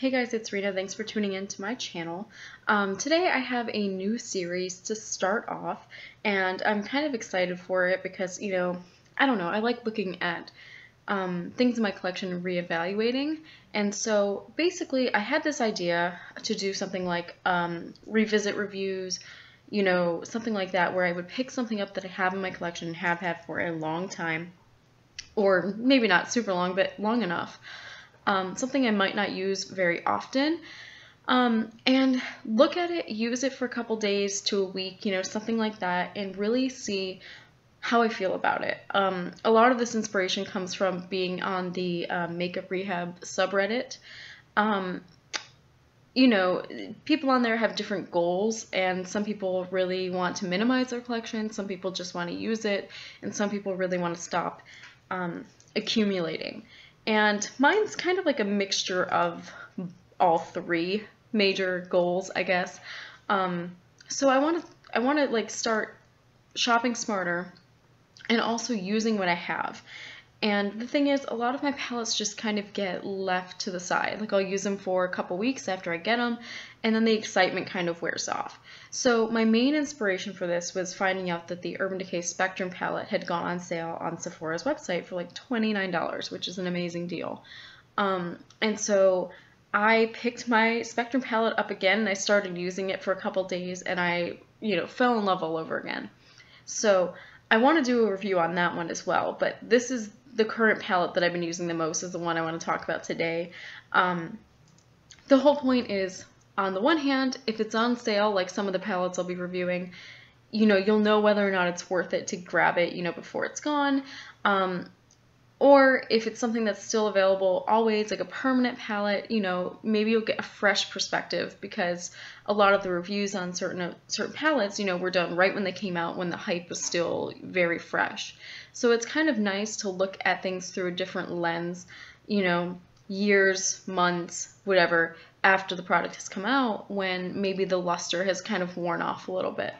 Hey guys, it's Rina. Thanks for tuning in to my channel. Today I have a new series to start off, and I'm kind of excited for it because, you know, I don't know, I like looking at things in my collection and reevaluating. And so basically I had this idea to do something like revisit reviews, you know, something like that, where I would pick something up that I have in my collection and have had for a long time, or maybe not super long, but long enough. Something I might not use very often, and look at it, use it for a couple days to a week, you know, something like that, and really see how I feel about it. A lot of this inspiration comes from being on the Makeup Rehab subreddit. You know, people on there have different goals, and some people really want to minimize their collection, some people just want to use it, and some people really want to stop accumulating. And mine's kind of like a mixture of all three major goals, I guess. So I want to like start shopping smarter and also using what I have. And the thing is, a lot of my palettes just kind of get left to the side. Like, I'll use them for a couple weeks after I get them, and then the excitement kind of wears off. So my main inspiration for this was finding out that the Urban Decay Spectrum palette had gone on sale on Sephora's website for like $29, which is an amazing deal. And so I picked my Spectrum palette up again, and I started using it for a couple days, and I, you know, fell in love all over again. So I want to do a review on that one as well, but this is the current palette that I've been using the most is the one I want to talk about today. The whole point is, on the one hand, if it's on sale, like some of the palettes I'll be reviewing, you know, you'll know whether or not it's worth it to grab it, you know, before it's gone. Or if it's something that's still available always, like a permanent palette, you know, maybe you'll get a fresh perspective, because a lot of the reviews on certain palettes, you know, were done right when they came out, when the hype was still very fresh. So it's kind of nice to look at things through a different lens, you know, years, months, whatever, after the product has come out, when maybe the luster has kind of worn off a little bit.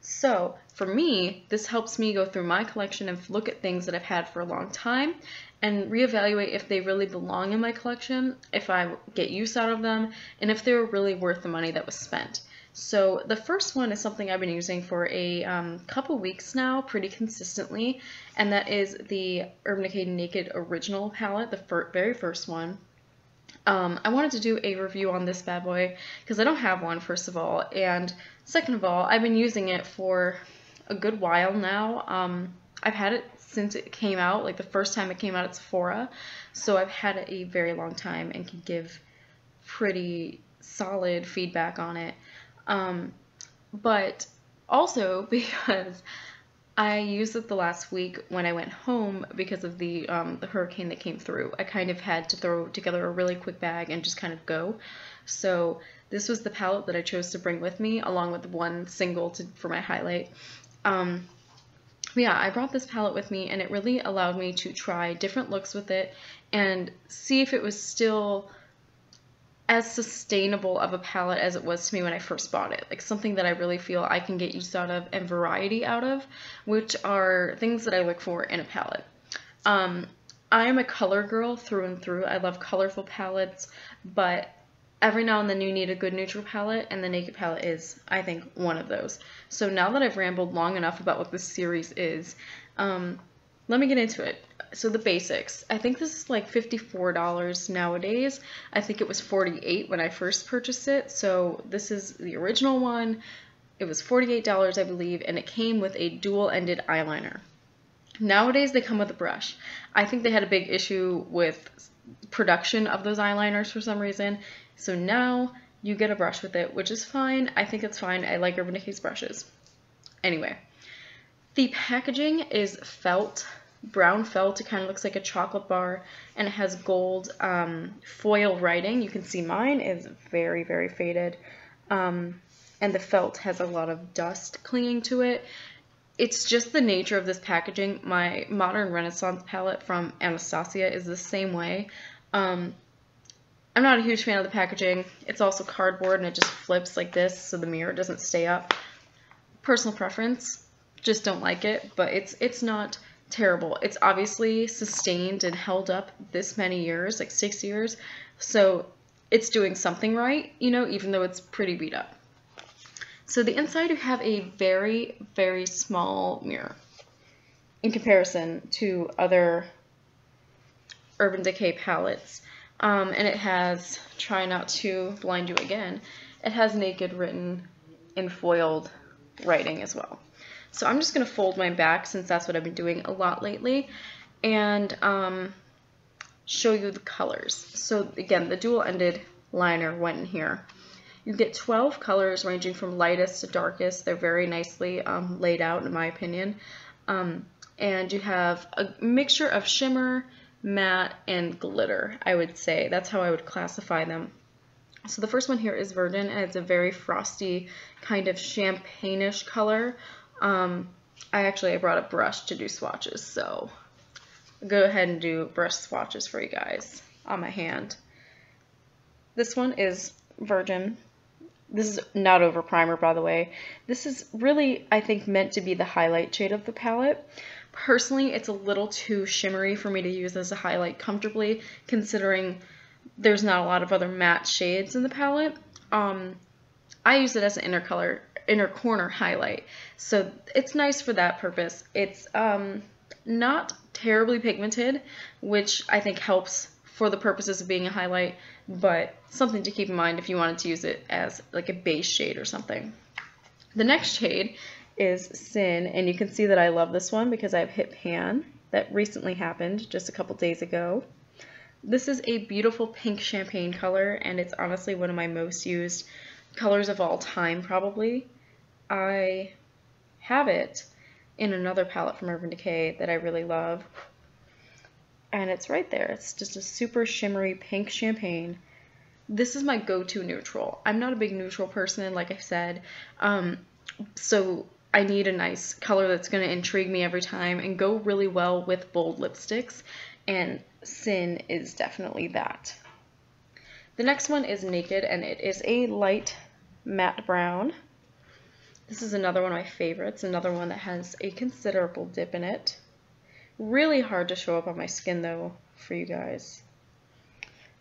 So for me, this helps me go through my collection and look at things that I've had for a long time and reevaluate if they really belong in my collection, if I get use out of them, and if they were really worth the money that was spent. So the first one is something I've been using for a couple weeks now pretty consistently, and that is the Urban Decay Naked Original Palette, the very first one. I wanted to do a review on this bad boy because I don't have one, first of all, and second of all, I've been using it for a good while now. I've had it since it came out, like the first time it came out at Sephora, so I've had it a very long time and can give pretty solid feedback on it. But also because I used it the last week when I went home because of the hurricane that came through. I kind of had to throw together a really quick bag and just kind of go. So this was the palette that I chose to bring with me, along with one single for my highlight. Yeah, I brought this palette with me, and it really allowed me to try different looks with it and see if it was still as sustainable of a palette as it was to me when I first bought it. Like, something that I really feel I can get use out of and variety out of, which are things that I look for in a palette. I am a color girl through and through. I love colorful palettes, but every now and then you need a good neutral palette, and the Naked palette is, I think, one of those. So now that I've rambled long enough about what this series is, let me get into it. So the basics. I think this is like $54 nowadays. I think it was $48 when I first purchased it. So this is the original one. It was $48, I believe, and it came with a dual-ended eyeliner. Nowadays they come with a brush. I think they had a big issue with production of those eyeliners for some reason. So now you get a brush with it, which is fine. I think it's fine. I like Urban Decay's brushes. Anyway, the packaging is felt. Brown felt. It kind of looks like a chocolate bar, and it has gold foil writing. You can see mine is very, very faded, and the felt has a lot of dust clinging to it. It's just the nature of this packaging. My Modern Renaissance palette from Anastasia is the same way. I'm not a huge fan of the packaging. It's also cardboard, and it just flips like this, so the mirror doesn't stay up. Personal preference, just don't like it, but it's not terrible. It's obviously sustained and held up this many years, like 6 years, so it's doing something right, you know, even though it's pretty beat up. So the inside, you have a very, very small mirror in comparison to other Urban Decay palettes. And it has, try not to blind you again, it has Naked written in foiled writing as well. So I'm just going to fold my back, since that's what I've been doing a lot lately, and show you the colors. So again, the dual-ended liner went in here. You get 12 colors ranging from lightest to darkest. They're very nicely laid out, in my opinion. And you have a mixture of shimmer, matte, and glitter, I would say. That's how I would classify them. So the first one here is Virgin, and it's a very frosty, kind of champagne-ish color. I brought a brush to do swatches, so I'll go ahead and do brush swatches for you guys on my hand. This one is Virgin. This is not over primer, by the way. This is really, I think, meant to be the highlight shade of the palette. Personally, it's a little too shimmery for me to use as a highlight comfortably, considering there's not a lot of other matte shades in the palette. I use it as an inner corner highlight, so it's nice for that purpose. It's not terribly pigmented, which I think helps for the purposes of being a highlight, but something to keep in mind if you wanted to use it as like a base shade or something. The next shade is Sin, and you can see that I love this one because I've hit pan. That recently happened just a couple days ago. This is a beautiful pink champagne color, and it's honestly one of my most used colors of all time, probably. I have it in another palette from Urban Decay that I really love, and it's right there. It's just a super shimmery pink champagne. This is my go-to neutral. I'm not a big neutral person, like I said, so I need a nice color that's going to intrigue me every time and go really well with bold lipsticks, and Sin is definitely that. The next one is Naked, and it is a light matte brown. This is another one of my favorites, another one that has a considerable dip in it. Really hard to show up on my skin, though, for you guys.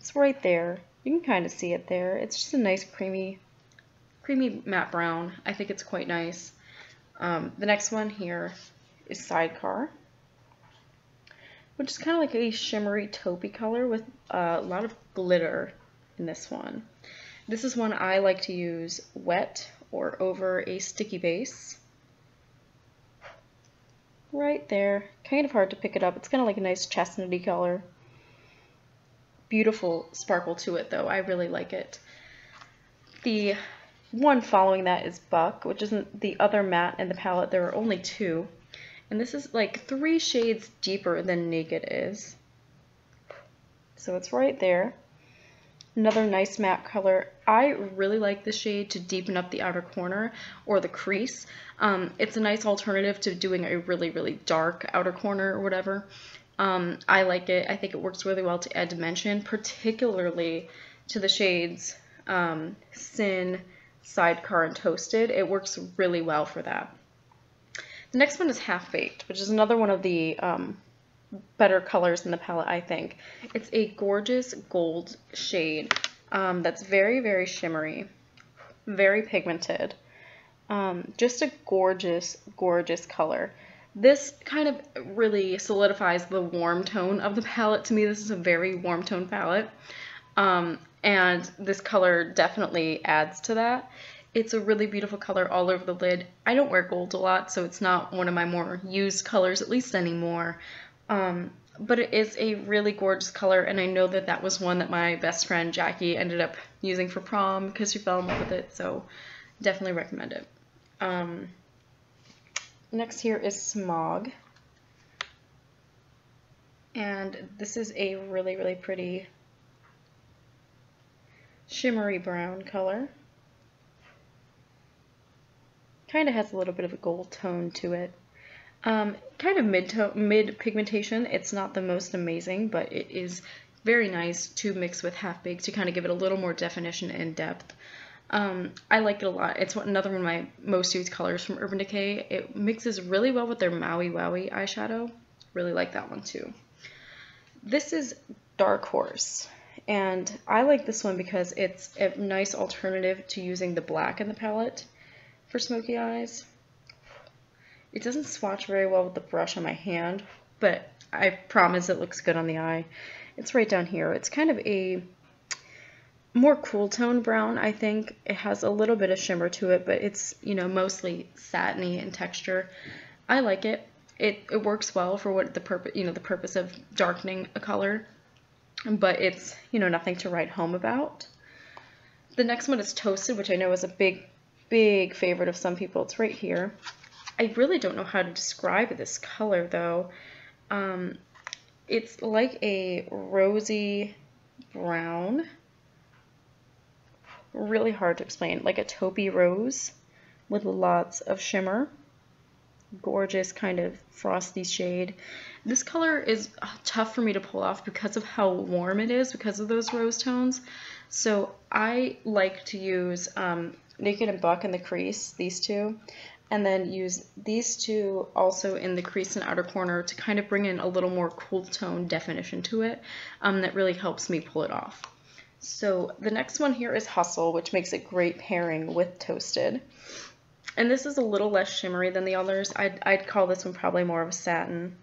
It's right there. You can kind of see it there. It's just a nice creamy matte brown. I think it's quite nice. The next one here is Sidecar, which is kind of like a shimmery taupey color with a lot of glitter in this one. This is one I like to use wet or over a sticky base. Right there, kind of hard to pick it up. It's kind of like a nice chestnutty color. Beautiful sparkle to it though, I really like it. The one following that is Buck, which isn't the other matte in the palette. There are only two. And this is like 3 shades deeper than Naked is. So it's right there. Another nice matte color. I really like this shade to deepen up the outer corner or the crease. It's a nice alternative to doing a really, really dark outer corner or whatever. I like it. I think it works really well to add dimension, particularly to the shades Sin, Sidecar, and Toasted. It works really well for that. The next one is Half-Baked, which is another one of the better colors in the palette, I think. It's a gorgeous gold shade that's very, very shimmery, very pigmented. Just a gorgeous, gorgeous color. This kind of really solidifies the warm tone of the palette. To me, this is a very warm tone palette, and this color definitely adds to that. It's a really beautiful color all over the lid. I don't wear gold a lot, so it's not one of my more used colors, at least anymore. But it is a really gorgeous color, and I know that that was one that my best friend Jackie ended up using for prom because she fell in love with it, so definitely recommend it. Next here is Smog. And this is a really, really pretty shimmery brown color. Kind of has a little bit of a gold tone to it. Kind of mid pigmentation. It's not the most amazing, but it is very nice to mix with Half-Baked to kind of give it a little more definition and depth. I like it a lot. It's another one of my most used colors from Urban Decay. It mixes really well with their Maui Waui eyeshadow. Really like that one too. This is Dark Horse, And I like this one because it's a nice alternative to using the black in the palette for smoky eyes. It doesn't swatch very well with the brush on my hand, but I promise it looks good on the eye. It's right down here. It's kind of a more cool tone brown, I think. It has a little bit of shimmer to it, but it's, you know, mostly satiny in texture. I like it. It works well for what the purpose of darkening a color, but it's, you know, nothing to write home about. The next one is Toasted, which I know is a big favorite of some people. It's right here. I really don't know how to describe this color though. It's like a rosy brown, really hard to explain, like a taupey rose with lots of shimmer. Gorgeous kind of frosty shade. This color is tough for me to pull off because of how warm it is, because of those rose tones. So I like to use Naked and Buck in the crease, these two, and then use these two also in the crease and outer corner to kind of bring in a little more cool tone definition to it. That really helps me pull it off. So the next one here is Hustle, which makes a great pairing with Toasted. And this is a little less shimmery than the others. I'd call this one probably more of a satin.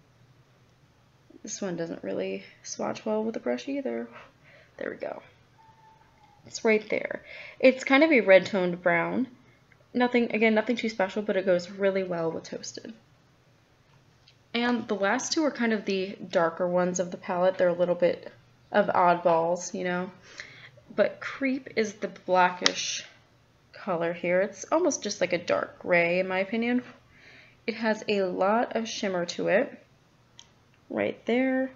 This one doesn't really swatch well with the brush either. There we go. It's right there. It's kind of a red-toned brown. Nothing too special, but it goes really well with Toasted. And the last two are kind of the darker ones of the palette. They're a little bit of oddballs, you know. But Creep is the blackish color here. It's almost just like a dark gray in my opinion. It has a lot of shimmer to it right there,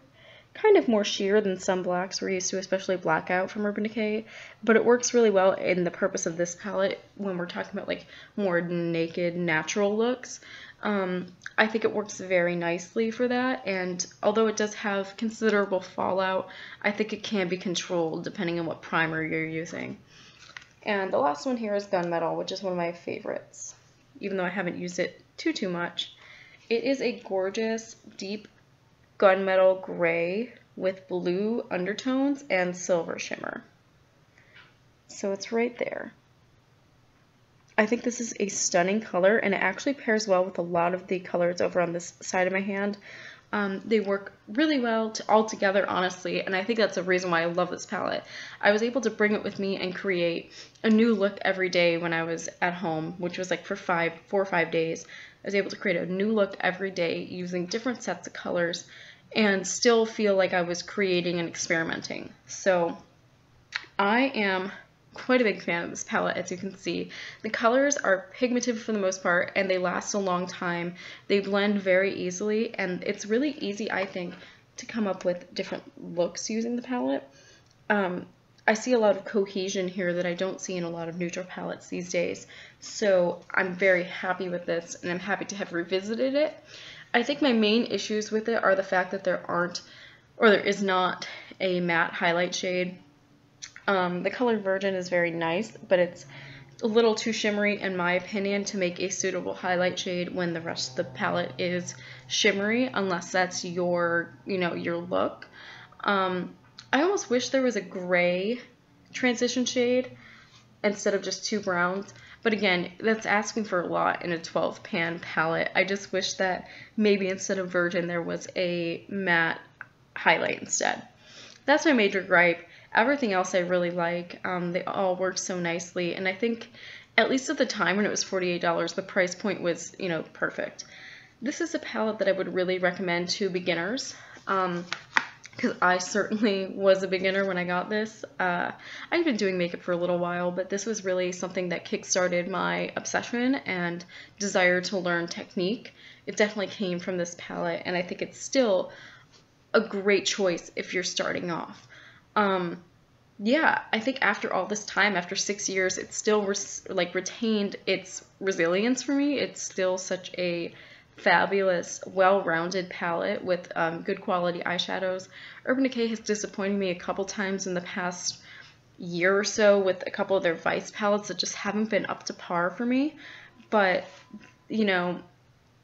kind of more sheer than some blacks we're used to, especially Blackout from Urban Decay, but it works really well in the purpose of this palette when we're talking about like more naked natural looks. I think it works very nicely for that, and although it does have considerable fallout, I think it can be controlled depending on what primer you're using. And the last one here is Gunmetal, which is one of my favorites, even though I haven't used it too much. It is a gorgeous, deep gunmetal gray with blue undertones and silver shimmer. So it's right there. I think this is a stunning color, and it actually pairs well with a lot of the colors over on this side of my hand. They work really well all together, honestly, and I think that's the reason why I love this palette. I was able to bring it with me and create a new look every day when I was at home, which was like for 4 or 5 days. I was able to create a new look every day using different sets of colors and still feel like I was creating and experimenting. So I am quite a big fan of this palette, as you can see. The colors are pigmented for the most part, and they last a long time. They blend very easily, and it's really easy, I think, to come up with different looks using the palette. I see a lot of cohesion here that I don't see in a lot of neutral palettes these days, so I'm very happy with this, and I'm happy to have revisited it. I think my main issues with it are the fact that there is not a matte highlight shade. The color Virgin is very nice, but it's a little too shimmery, in my opinion, to make a suitable highlight shade when the rest of the palette is shimmery, unless that's your, you know, your look. I almost wish there was a gray transition shade instead of just two browns, but again, that's asking for a lot in a 12-pan palette. I just wish that maybe instead of Virgin, there was a matte highlight instead. That's my major gripe. Everything else I really like. They all work so nicely, and I think at least at the time when it was $48, the price point was, you know, perfect. This is a palette that I would really recommend to beginners, because I certainly was a beginner when I got this. I've been doing makeup for a little while, but this was really something that kickstarted my obsession and desire to learn technique. It definitely came from this palette, and I think it's still a great choice if you're starting off. Yeah, I think after all this time, after 6 years, it's still retained its resilience for me. It's still such a fabulous, well-rounded palette with good quality eyeshadows. Urban Decay has disappointed me a couple times in the past year or so with a couple of their Vice palettes that just haven't been up to par for me. But, you know,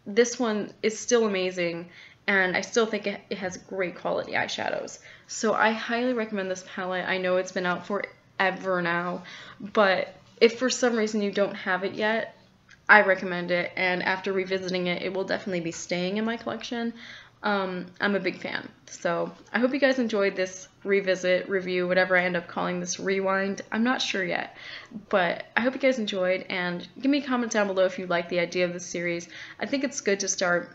this one is still amazing, and I still think it has great quality eyeshadows. So I highly recommend this palette. I know it's been out forever now, but if for some reason you don't have it yet, I recommend it, and after revisiting it, it will definitely be staying in my collection. I'm a big fan. So I hope you guys enjoyed this revisit, review, whatever I end up calling this, rewind. I'm not sure yet, but I hope you guys enjoyed, and give me a comment down below if you like the idea of this series. I think it's good to start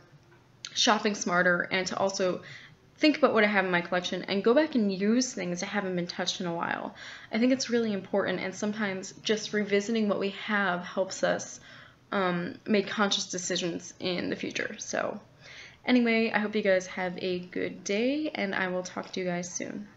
shopping smarter and to also think about what I have in my collection and go back and use things that haven't been touched in a while. I think it's really important, and sometimes just revisiting what we have helps us make conscious decisions in the future. So anyway, I hope you guys have a good day, and I will talk to you guys soon.